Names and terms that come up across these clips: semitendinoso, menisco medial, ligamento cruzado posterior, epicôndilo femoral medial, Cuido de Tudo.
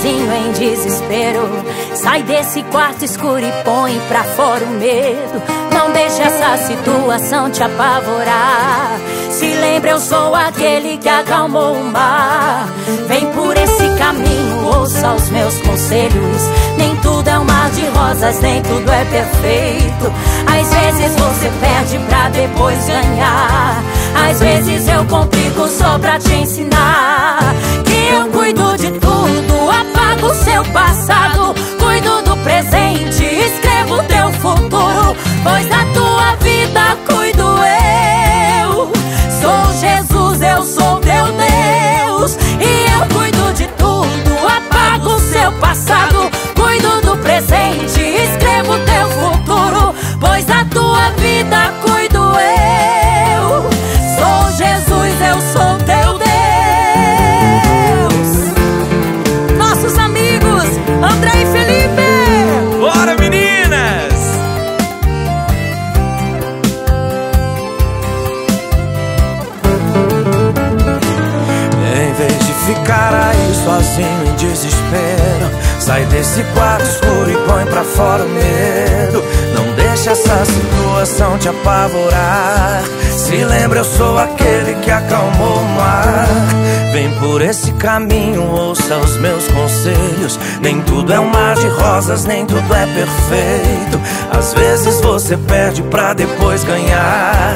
sozinho em desespero. Sai desse quarto escuro e põe pra fora o medo. Não deixa essa situação te apavorar. Se lembra, eu sou aquele que acalmou o mar. Vem por esse caminho, ouça os meus conselhos. Nem tudo é um mar de rosas, nem tudo é perfeito. Às vezes você perde pra depois ganhar. Às vezes eu complico só pra te ensinar que eu cuido de tudo, apago o seu passado, cuido do presente, escrevo o teu futuro, pois da tua vida cuido eu. Sou Jesus, eu sou teu Deus, e eu cuido de tudo, apago o seu passado, cuido do presente, escrevo o teu futuro, pois da tua vida cuido eu. Sou Jesus, eu sou teu Deus. Sozinho em desespero, sai desse quarto escuro e põe pra fora o medo. Não deixa essa situação te apavorar. Se lembra, eu sou aquele que acalmou o mar. Vem por esse caminho, ouça os meus conselhos. Nem tudo é um mar de rosas, nem tudo é perfeito. Às vezes você perde pra depois ganhar.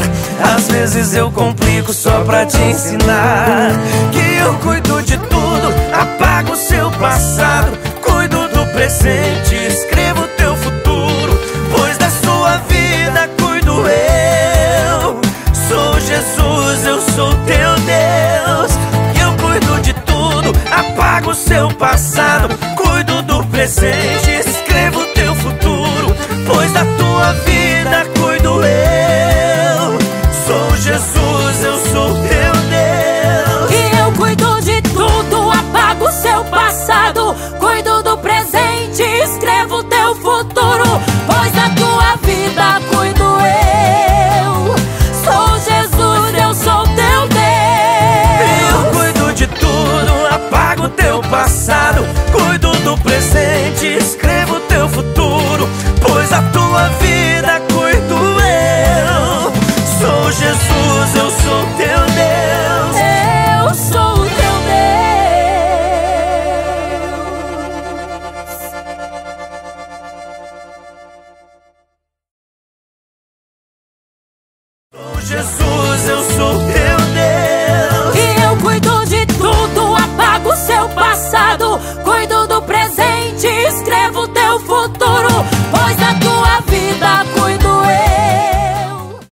Às vezes eu complico só pra te ensinar que eu cuido de tudo, apago o seu passado, cuido do presente, escrevo o teu futuro, pois da sua vida cuido eu. Sou Jesus, eu sou teu Deus, eu cuido de tudo, apago o seu passado, cuido do presente, escrevo o teu futuro, pois da tua vida cuido eu. Sou Jesus, eu sou teu Deus, e eu cuido de tudo, apago o seu passado, cuido do presente, escrevo o teu futuro, pois da tua vida cuido eu. Sou Jesus, eu sou teu Deus, eu cuido de tudo, apago o teu passado, cuido do presente, escrevo o teu futuro, pois da tua vida cuido eu. Sou Jesus, eu sou teu Deus, eu sou o teu Deus. Jesus, eu sou teu Deus, e eu cuido de tudo, apago o seu passado, cuido do presente, escrevo o teu futuro,